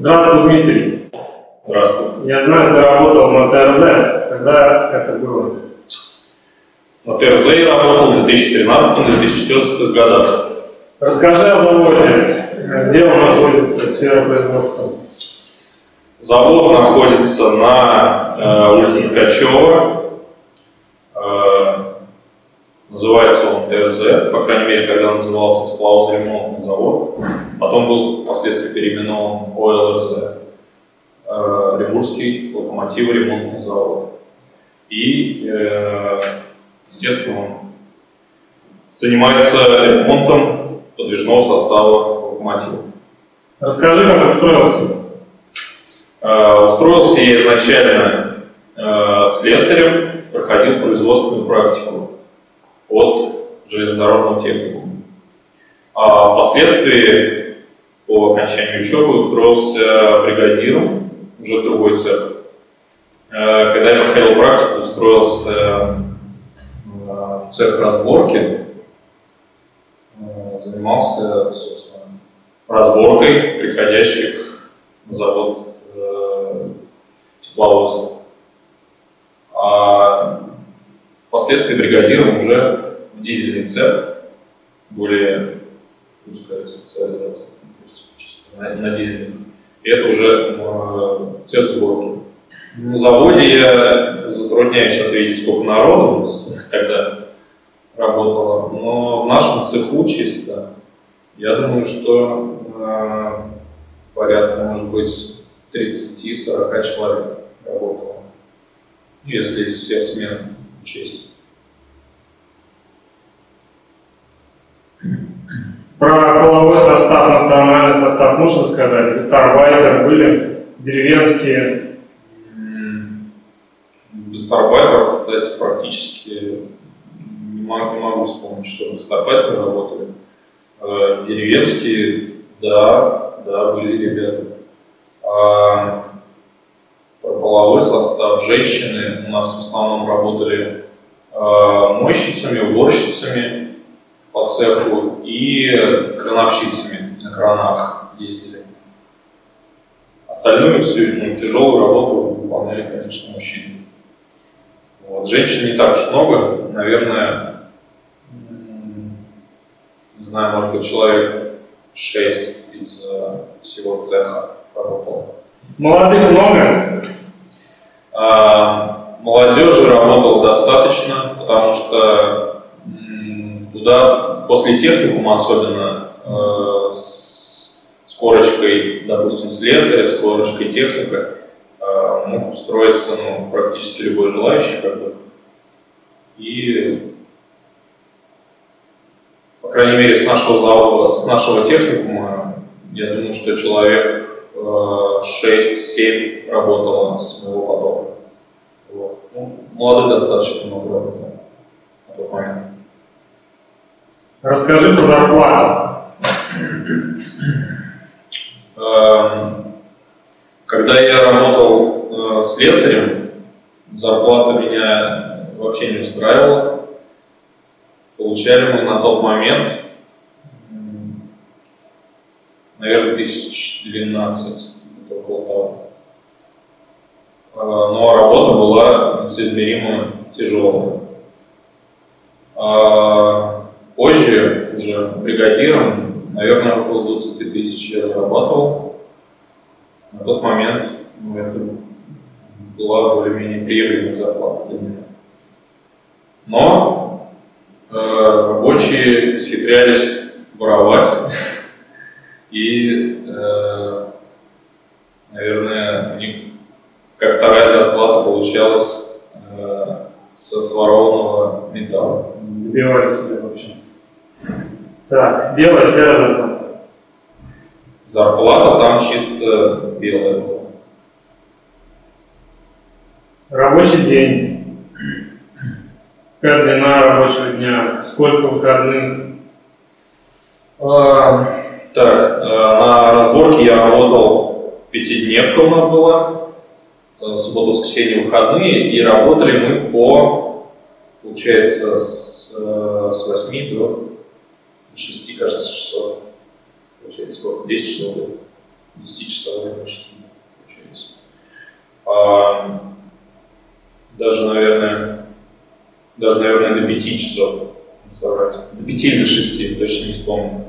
Здравствуй, Дмитрий. Здравствуй. Я знаю, ты работал на ТРЗ. Когда это было? На ТРЗ я работал в 2013-2014 годах. Расскажи о заводе. Где он находится, сфера производства? Завод находится на улице Ткачева. Называется он ТРЗ, по крайней мере, когда назывался тепловозремонтный завод. Потом был впоследствии переименован ОЛРЗ, Оренбургский локомотиво-ремонтный завод. И, естественно, он занимается ремонтом подвижного состава локомотива. Расскажи, как устроился? Устроился я изначально слесарем, проходил производственную практику от железнодорожного техникума. А впоследствии, по окончанию учебы, устроился бригадиром уже в другой цех. Когда я проходил практику, устроился в цех разборки, занимался, собственно, разборкой приходящих на завод тепловозов. Впоследствии бригадиром уже в дизельный цех, более узкая специализация, на дизеле. И это уже цех сборки. На заводе я затрудняюсь ответить, сколько народу тогда работало, но в нашем цеху чисто, я думаю, что порядка, может быть, 30-40 человек работало, если из всех смен учесть. Про половой состав, национальный состав можно сказать? Гастарбайтеры были, деревенские? Гастарбайтеров, кстати, практически не могу вспомнить, что гастарбайтеры работали. Деревенские, да, были ребята. Про половой состав, женщины у нас в основном работали мойщицами, уборщицами по цеху и крановщицами, на кранах ездили. Остальную всю тяжелую работу выполняли, конечно, мужчины. Вот. Женщин не так уж много, наверное, не знаю, может быть, человек 6 из всего цеха работало. Молодых много? Молодежи работало достаточно, потому что туда после техникума, особенно с корочкой, допустим, слесаря, с корочкой техника, мог устроиться практически любой желающий, как бы. И, по крайней мере, с нашего завода, с нашего техникума, я думаю, что человек 6-7 работало с моего потока. Вот. Ну, молодых достаточно много работало на тот момент. Расскажи про зарплату. Когда я работал слесарем, зарплата меня вообще не устраивала. Получали мы на тот момент, наверное, 1012, около того. Но работа была несоизмеримо тяжелая. Позже, уже бригадиром, наверное, около 20 тысяч я зарабатывал. На тот момент это была более-менее приемлемая зарплата для меня. Но рабочие схитрялись воровать и, наверное, у них как вторая зарплата получалась со сворованного металла. Добивали себя вообще. Так, белая-серая зарплата. Зарплата там чисто белая была. Рабочий день. Какая длина рабочего дня? Сколько выходных? Так, на разборке я работал, пятидневка у нас была, субботу, воскресенье, выходные, и работали мы по, получается, с 8 до 6, кажется, часов. Получается, сколько? 10 часов было. 10 часовая почти получается. Даже, наверное, до 5 часов соврать. До 5 или до 6, точно не вспомню.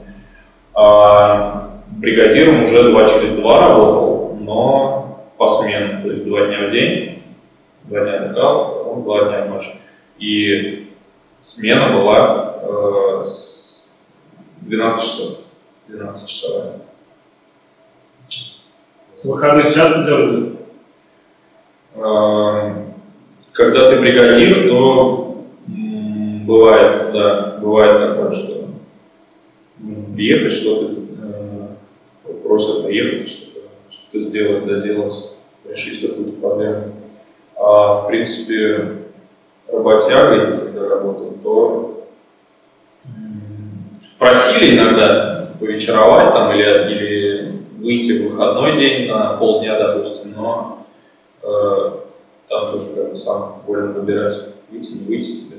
Бригадиром уже 2 через 2 работал, но посменно, то есть 2 дня в день, 2 дня отдыхал, потом 2 дня в ночь. И смена была с 12 часов, 12-часовая. С выходных часто дергали? Когда ты бригадир, то бывает, да, бывает такое, что нужно приехать, что-то просят приехать, что-то сделать, доделать, решить какую-то проблему. А в принципе работягой, когда работал, то просили иногда повечеровать там или выйти в выходной день на полдня, допустим, но там тоже как бы сам волен выбирать, выйти, не выйти тебе.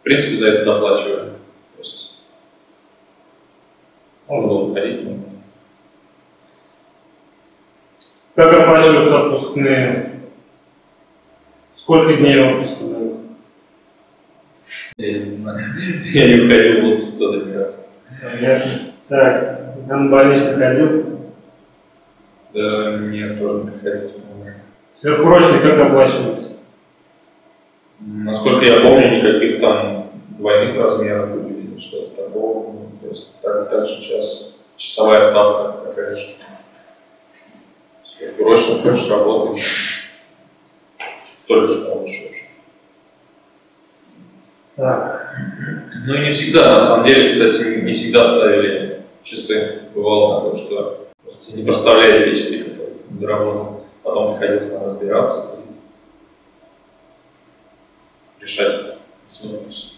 В принципе, за это доплачивали. То есть можно было выходить, можно. Как оплачиваются отпускные? Сколько дней отпуска дают? Я не знаю. Я не выходил в отпуск до раз. Понятно. Так, я на больничный ходил? Да, мне тоже не приходилось. Сверхурочные как оплачиваются? Насколько я помню, никаких там двойных размеров или что-то такого. То есть так же часовая ставка такая же. Сверхурочно хочешь работать, столько же получишь вообще. Так. Ну и не всегда, на самом деле, кстати, не всегда ставили часы. Бывало такое, что просто не проставляли те часы, которые доработали. Потом приходилось там разбираться и решать вопрос.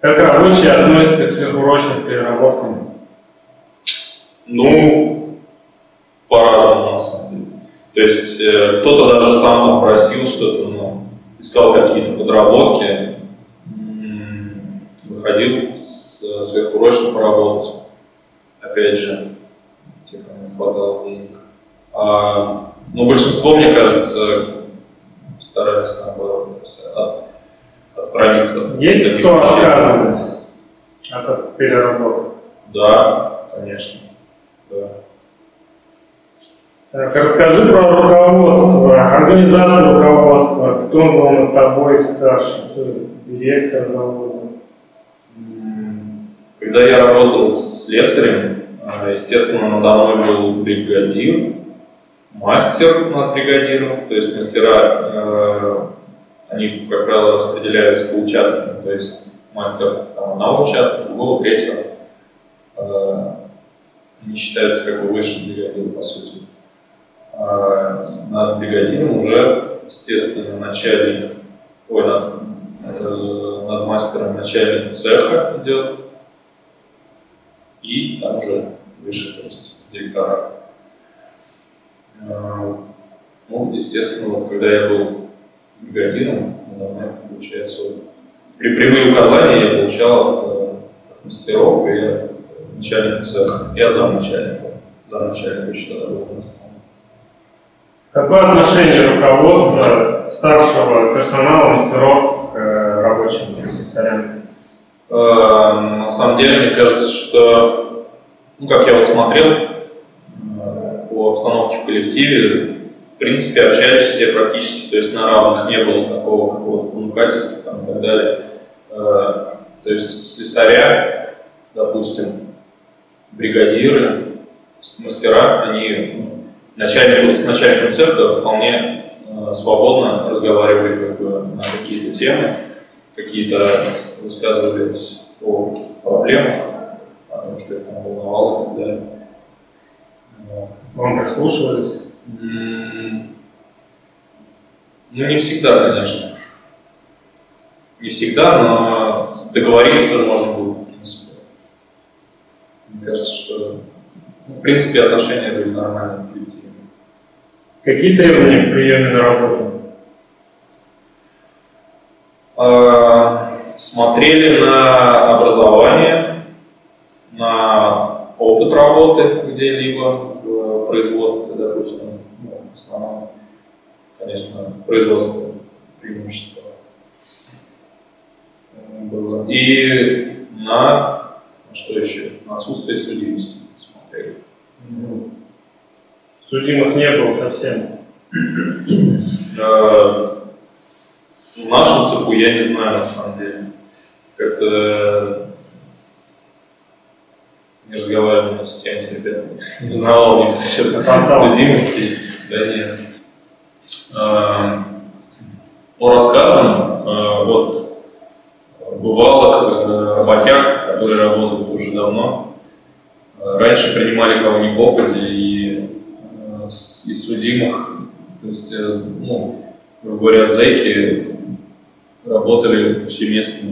Как рабочие относятся к сверхурочным переработкам? Ну, по-разному, на самом деле. То есть кто-то даже сам там просил что-то, но искал какие-то подработки, выходил сверхурочно поработать. Опять же, те, кому не хватало денег. Но большинство, мне кажется, старались наоборот отстраниться. Есть кто отказывается от переработки? Да, конечно. Да. Так, расскажи про руководство, организацию руководства. Кто был над тобой старше? Директор завода? Когда я работал с слесарем, естественно, надо мной был бригадир, мастер над бригадиром, то есть мастера, они, как правило, распределяются по участкам, то есть мастер там, одного участка, другого, третьего, они считаются как бы выше бригадира, по сути. Над бригадиром уже, естественно, начальник, над мастером начальник цеха идет, и там уже выше, то есть директора. Ну, естественно, вот, когда я был бригадиром, получается, при прямые указания я получал от мастеров и от начальника цеха, и от замначальника. Замначальника считал был у нас. Какое отношение руководства старшего персонала, мастеров к рабочим слесарям? На самом деле, мне кажется, что, ну, как я вот смотрел, обстановки в коллективе, в принципе, общались все практически, то есть на равных, не было такого какого-то понукательства и так далее. То есть слесаря, допустим, бригадиры, мастера, они с начальником цеха вполне свободно разговаривали как бы на какие-то темы, какие-то высказывались о каких-то проблемах, о том, что их там волновало и так далее. Вам прислушивались? Ну, не всегда, конечно. Не всегда, но договориться можно было, в принципе. Мне кажется, что, в принципе, отношения были нормальные в коллективе. Какие требования к приеме на работу? Смотрели на образование, на опыт работы где-либо в производстве, допустим, ну, в основном, конечно, в производстве преимущество было. И на что еще? На отсутствие судимости смотрели. Судимых не было совсем. В нашем цеху я не знаю, на самом деле. Как-то не разговаривал с теми, с ребятами. Не знал их насчет судимости. Да нет. По рассказам вот бывалых работяг, которые работают уже давно, раньше принимали кого ни попадя, и из судимых, то есть, ну, грубо говоря, зэки работали всеместно.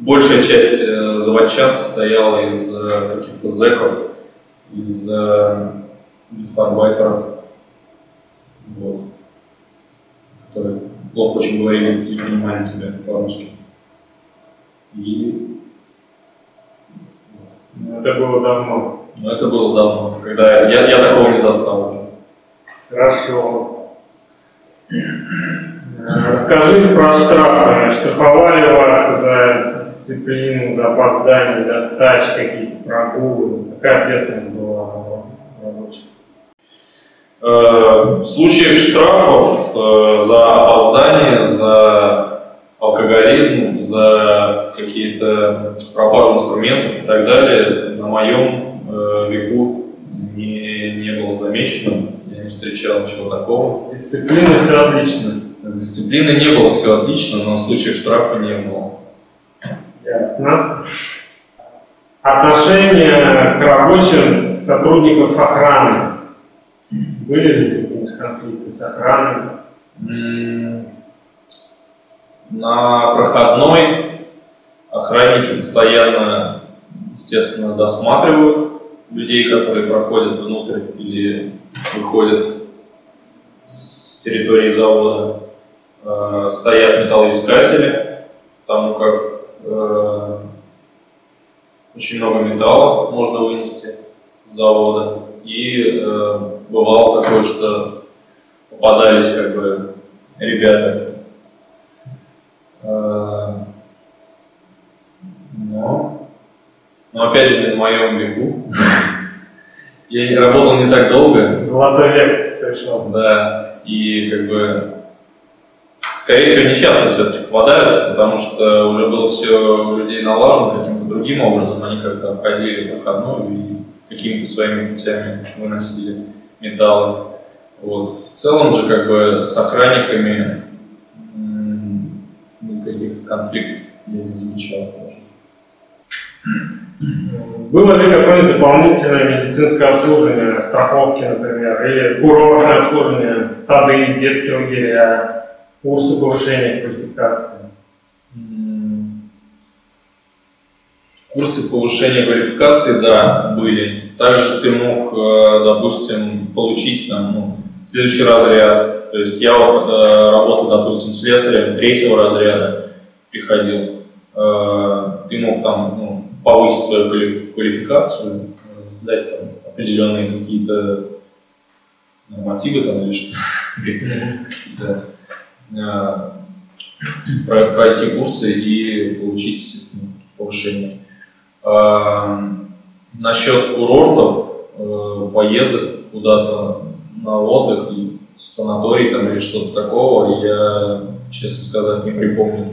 Большая часть заводчан состояла из каких-то зэков, из гастарбайтеров, вот, которые плохо очень говорили, не понимали тебя по-русски. И это было давно. Но это было давно, когда я такого не застал уже. Хорошо. Расскажи про штрафы. Штрафовали вас за дисциплину, за опоздание, за стач, какие-то прогулы? Какая ответственность была у рабочих? В случае штрафов за опоздание, за алкоголизм, за какие-то пропажи инструментов и так далее на моем веку не было замечено. Я не встречал ничего такого. С дисциплиной все отлично. С дисциплиной не было все отлично, но в случае штрафа не было. Ясно. Отношения к рабочим сотрудников охраны. Были ли какие-нибудь конфликты с охраной? На проходной охранники постоянно, естественно, досматривают людей, которые проходят внутрь или выходят с территории завода. Стоят металлоискатели, потому как очень много металла можно вынести с завода. И бывало такое, что попадались как бы ребята. Но опять же, не на моем веку. Я работал не так долго. Золотой век пришел. Да. И как бы, скорее всего, нечасто все-таки попадаются, потому что уже было все у людей налажено каким-то другим образом. Они как-то обходили проходную и какими-то своими путями выносили металлы. Вот. В целом же как бы с охранниками никаких конфликтов я не замечал тоже. Было ли какое-нибудь дополнительное медицинское обслуживание, страховки, например, или курортное обслуживание, сады, детские лагеря, курсы повышения квалификации? Курсы повышения квалификации, да, были. Также ты мог, допустим, получить там, ну, следующий разряд. То есть я вот работал, допустим, слесарем третьего разряда, приходил. Ты мог там, ну, повысить свою квалификацию, сдать там определенные какие-то нормативы там или что-то, пройти курсы и получить, естественно, повышение. Насчет курортов, поездок куда-то на отдых, в санаторий там, или что-то такого, я, честно сказать, не припомню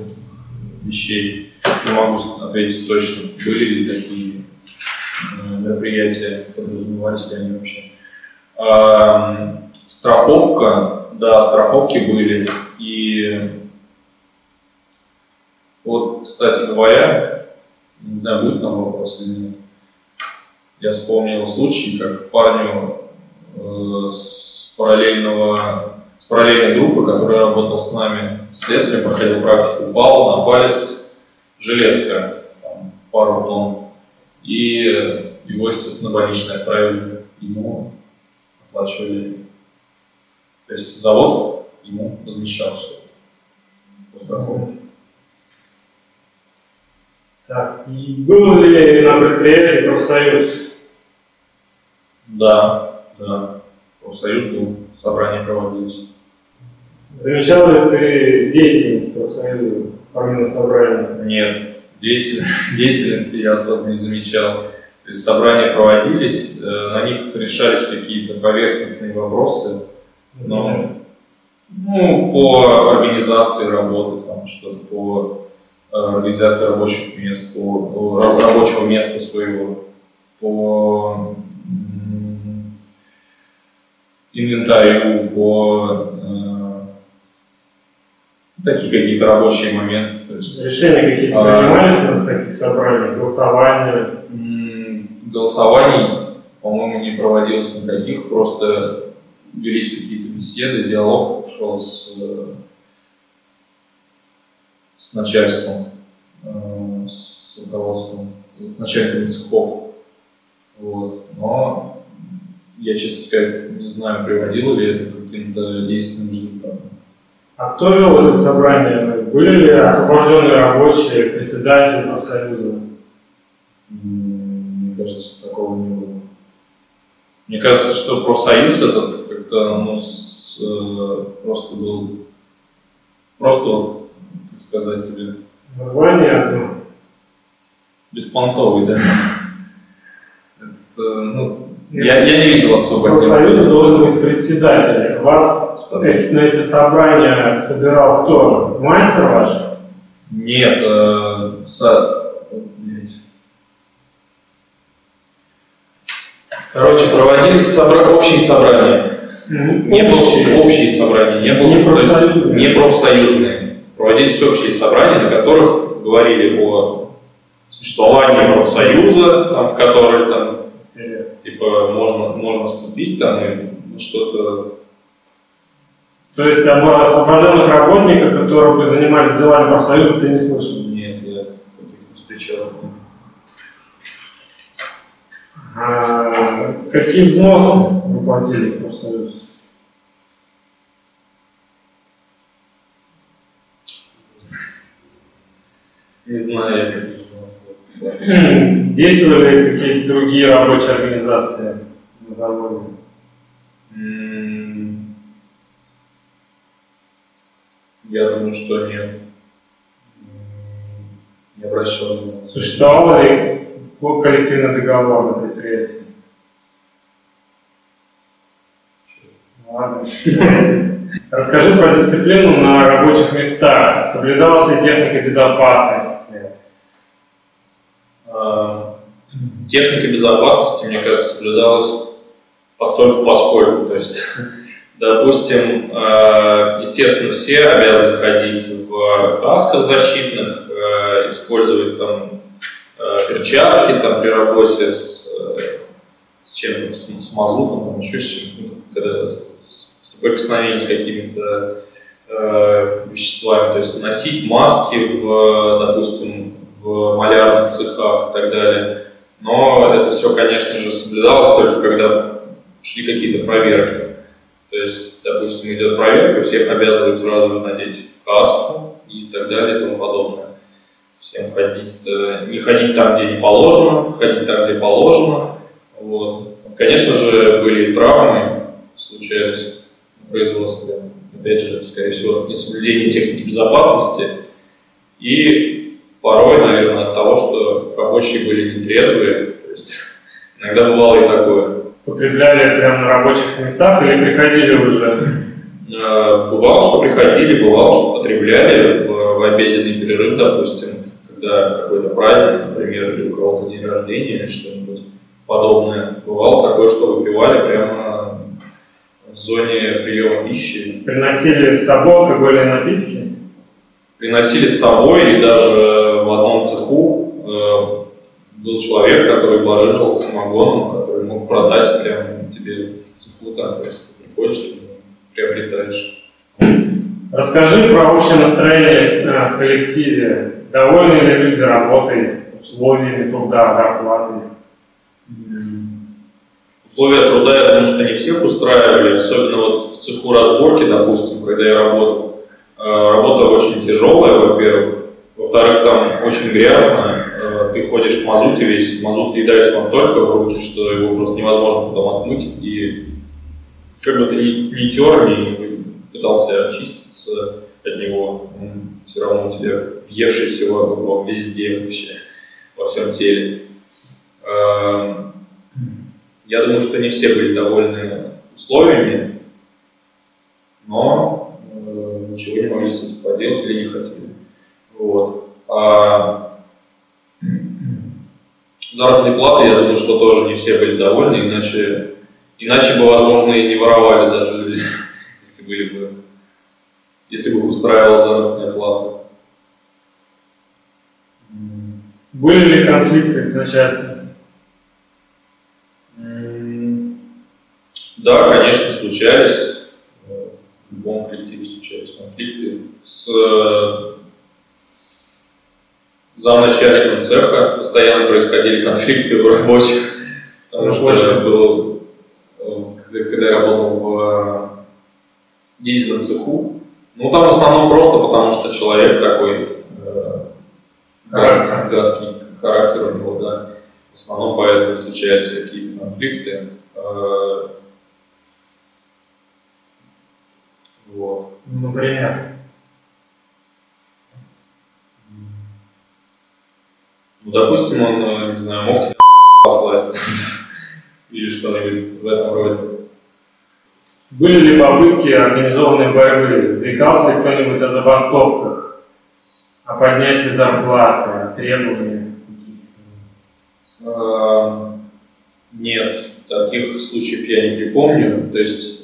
вещей. Не могу ответить точно, были ли такие мероприятия, подразумевались ли они вообще. Страховка, да, страховки были. И вот, кстати говоря, не знаю, будет там вопрос или нет. Я вспомнил случай, как парню с параллельной группы, которая работала с нами, слесарем, проходил практику, упал на палец железка, там, в пару тонн, и его, естественно, больничный отправили, ему оплачивали. То есть завод ему возмещался по страховке. Так, и был ли на предприятии профсоюз? Да, да. Профсоюз был, собрание проводилось. Замечал ли ты деятельность профсоюза, помимо собрания? Нет, деятельности я особо не замечал. То есть собрания проводились, на них решались какие-то поверхностные вопросы, но, ну, по организации работы, там, что-то по организации рабочих мест, по рабочего места своего, по инвентарю, по такие какие-то рабочие моменты. То есть, решения какие-то принимались на таких собраниях, голосования? Голосований, по-моему, не проводилось никаких, просто велись какие-то беседы, диалог шел с начальством, с руководством, с начальниками цехов. Вот. Но я, честно сказать, не знаю, приводило ли это к каким-то действенным результатам. А кто вел это собрание? Были ли освобожденные рабочие, председатели профсоюза? Мне кажется, такого не было. Мне кажется, что профсоюз этот как-то, ну, просто был, просто, как сказать тебе... Название одно. Беспонтовый, да. Это, ну, я не видел особо. Профсоюз должен быть председатель. Вас на эти собрания собирал кто? Мастер ваш? Нет, короче, проводились общие собрания. Общие собрания, не профсоюзные. Проводились общие собрания, на которых говорили о существовании профсоюза, там, в который там, типа, можно вступить там, и ну, что-то. То есть об освобожденных работниках, которые бы занимались делами профсоюза, ты не слышал? Нет, я таких не встречал. Какие взносы вы платили в профсоюз? Не знаю, какие взносы платили. Действовали какие-то другие рабочие организации на заводе? Я думаю, что нет. Не обращал внимания. Существовало ли коллективный договор на предприятии? Ладно. Расскажи про дисциплину на рабочих местах. Соблюдалась ли техника безопасности? Техника безопасности, мне кажется, соблюдалась постольку поскольку. То есть, допустим, естественно, все обязаны ходить в касках защитных, использовать там перчатки там, при работе с чем-то, с мазутом, там, еще с чем-то, когда соприкосновение с какими-то веществами, то есть носить маски, допустим, в малярных цехах и так далее. Но это все, конечно же, соблюдалось только когда шли какие-то проверки. То есть, допустим, идет проверка, всех обязывают сразу же надеть каску и так далее и тому подобное. Всем ходить, не ходить там, где не положено, ходить там, где положено. Вот. Конечно же, были и травмы, случались на производстве. Опять же, скорее всего, несоблюдение техники безопасности. И порой, наверное, от того, что рабочие были нетрезвые. То есть, иногда бывало и такое. Потребляли прямо на рабочих местах или приходили уже? Бывало, что приходили, бывало, что потребляли в обеденный перерыв, допустим, когда какой-то праздник, например, или у кого-то день рождения или что-нибудь подобное. Бывало такое, что выпивали прямо в зоне приема пищи. Приносили с собой алкогольные напитки? Приносили с собой, и даже в одном цеху был человек, который барыжил самогоном, который мог продать прямо тебе в цеху, там, то есть приходишь, приобретаешь. Расскажи про общее настроение в коллективе. Довольны ли люди работой, условиями труда, зарплатой? Условия труда, я думаю, что не всех устраивали, особенно вот в цеху разборки, допустим, когда я работал. Работа очень тяжелая, во-первых. Во-вторых, там очень грязно. ты ходишь в мазуте весь, мазут въедается настолько в руки, что его просто невозможно потом отмыть, и как бы ты ни тер, ни пытался очиститься от него, он все равно у тебя въевшийся везде вообще, во всем теле. Я думаю, что не все были довольны условиями, но ничего не могли с этим поделать или не хотели. Вот. Заработной платы, я думаю, что тоже не все были довольны, иначе бы, возможно, и не воровали даже люди, если бы устраивала заработная плата. Были ли конфликты с начальством? Да, конечно, случались, в любом коллективе случаются конфликты. С замначальником цеха постоянно происходили конфликты в рабочих, потому что я был, когда я работал в дизельном цеху, ну там в основном просто потому, что человек такой гадкий, характер у него, да, в основном поэтому случались какие-то конфликты. Вот. Например? Ну, допустим, он, не знаю, мог тебя послать или что-нибудь в этом роде. Были ли попытки организованной борьбы? Заикался ли кто-нибудь о забастовках, о поднятии зарплаты, о требованиях? Нет. Таких случаев я не припомню. То есть,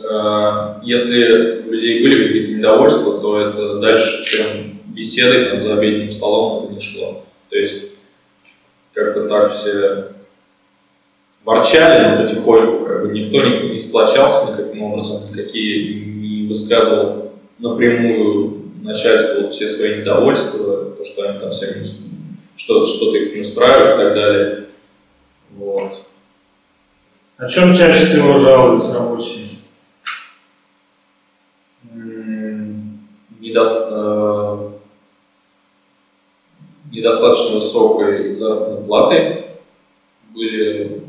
если у людей были какие-то недовольства, то это дальше, чем беседы там, за обеденным столом, это не шло. То есть, как-то так все ворчали, но потихоньку как бы, никто не сплочался никаким образом, никакие не высказывал напрямую начальству все свои недовольства, то, что они там все что-то их не устраивает и так далее. Вот. О чем чаще всего жалуются рабочие? Недостаточно высокой заработной платы были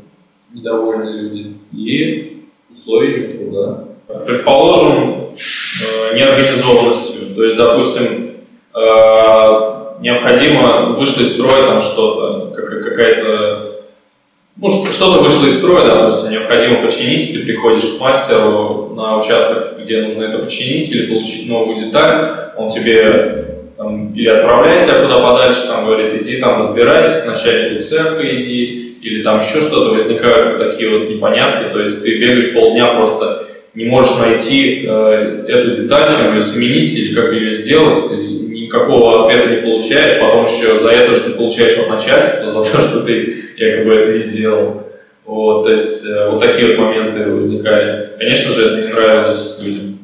недовольны люди и условиями труда. Предположим, неорганизованностью. То есть, допустим, необходимо вышло из строя там что-то, какая-то. Ну, что-то вышло из строя, допустим, необходимо починить, ты приходишь к мастеру на участок, где нужно это починить или получить новую деталь, он тебе там, или отправляет тебя куда подальше, там, говорит, иди там разбирайся, к начальнику цеха иди, или там еще что-то, возникают вот такие вот непонятки, то есть ты бегаешь полдня просто, не можешь найти эту деталь, чем ее заменить или как ее сделать, никакого ответа не получаешь, потом еще за это же ты получаешь от начальства, за то, что ты якобы это не сделал. Вот, то есть вот такие вот моменты возникали. Конечно же, это не нравилось людям.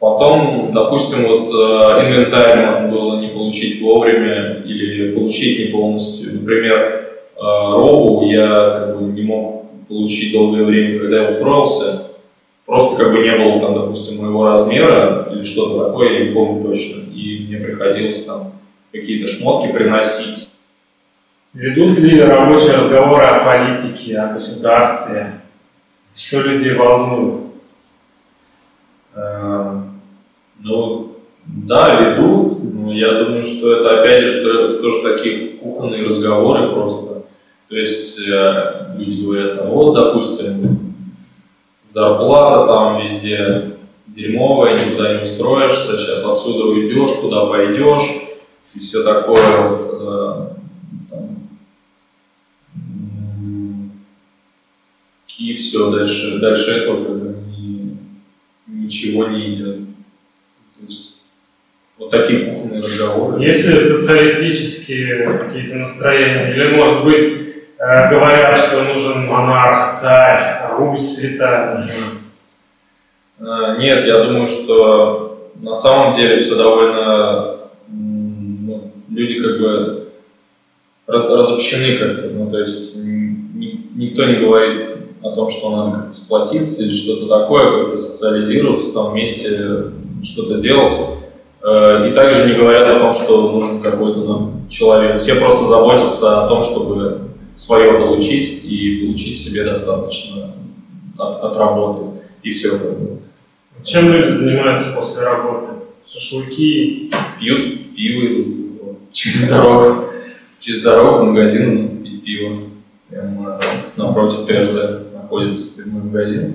Потом, допустим, вот инвентарь можно было не получить вовремя или получить не полностью. Например, робу я как бы, не мог получить долгое время, когда я устроился. Просто как бы не было там, допустим, моего размера или что-то такое, я не помню точно. И мне приходилось там какие-то шмотки приносить. Ведут ли рабочие разговоры о политике, о государстве? Что людей волнует? Ну, да, ведут. Но я думаю, что это опять же это тоже такие кухонные разговоры просто. То есть люди говорят, там, вот, допустим, зарплата там везде дерьмовая, никуда не устроишься, сейчас отсюда уйдешь, куда пойдешь, и все такое вот. И все, дальше этого как бы ничего не идет. То есть, вот такие кухонные разговоры. Есть ли социалистические какие-то настроения? Или, может быть, говорят, что нужен монарх, царь, Русь святая. Нет, я думаю, что на самом деле все довольно. Ну, люди как бы разобщены как-то. Ну, то есть никто не говорит о том, что надо как-то сплотиться или что-то такое, как-то социализироваться, там вместе что-то делать. И также не говорят о том, что нужен какой-то нам человек. Все просто заботятся о том, чтобы свое получить и получить себе достаточно от работы. И все. Чем люди занимаются после работы? Шашлыки? Пьют пиво, идут через дорогу в магазин пить пиво. Прямо напротив ТРЗ находится прямой магазин.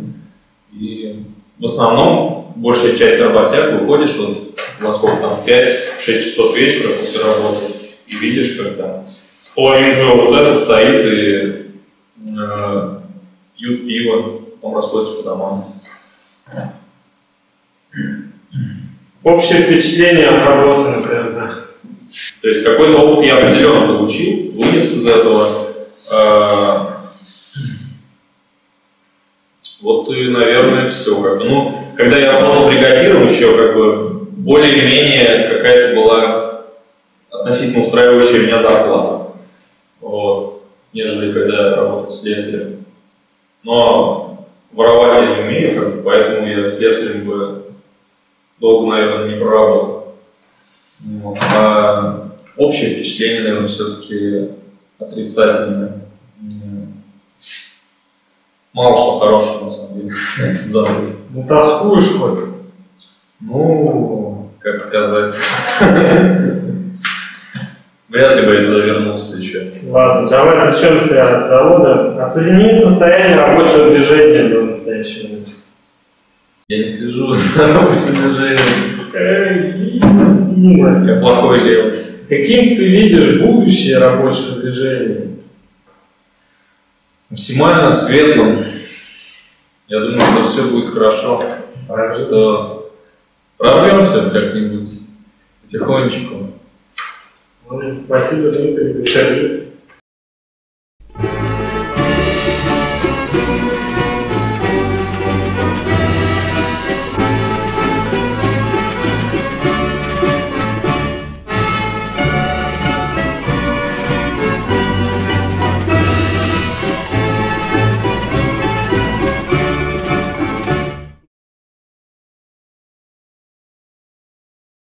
И в основном большая часть работяг выходишь вот во сколько там, 5-6 часов вечера после работы и видишь, как там половина твоего цеха стоит и пьют пиво, потом расходятся по домам. Общее впечатление от работы на ТРЗ. То есть какой-то опыт я определенно получил, вынес из этого. Вот и, наверное, все. Ну, когда я работал бригадиром, еще как бы более-менее какая-то была относительно устраивающая меня зарплата, вот, нежели когда я работал слесарем. Но воровать я не умею, как бы, поэтому я слесарем бы долго, наверное, не проработал. Вот. А общее впечатление, наверное, все-таки отрицательное. Мало что хорошего, на самом деле, забыл. Ну, тоскуешь хоть? Ну, как сказать. Вряд ли бы я туда вернулся еще. Ладно, Джамаль, отвлечемся от завода. Оцени состояние рабочего движения до настоящего момента. Я не слежу за рабочим движением. Я плохой лев. Каким ты видишь будущее рабочего движения? Максимально светлым. Я думаю, что все будет хорошо. Что прорвемся как-нибудь потихонечку. Спасибо, Дмитрий, за интервью.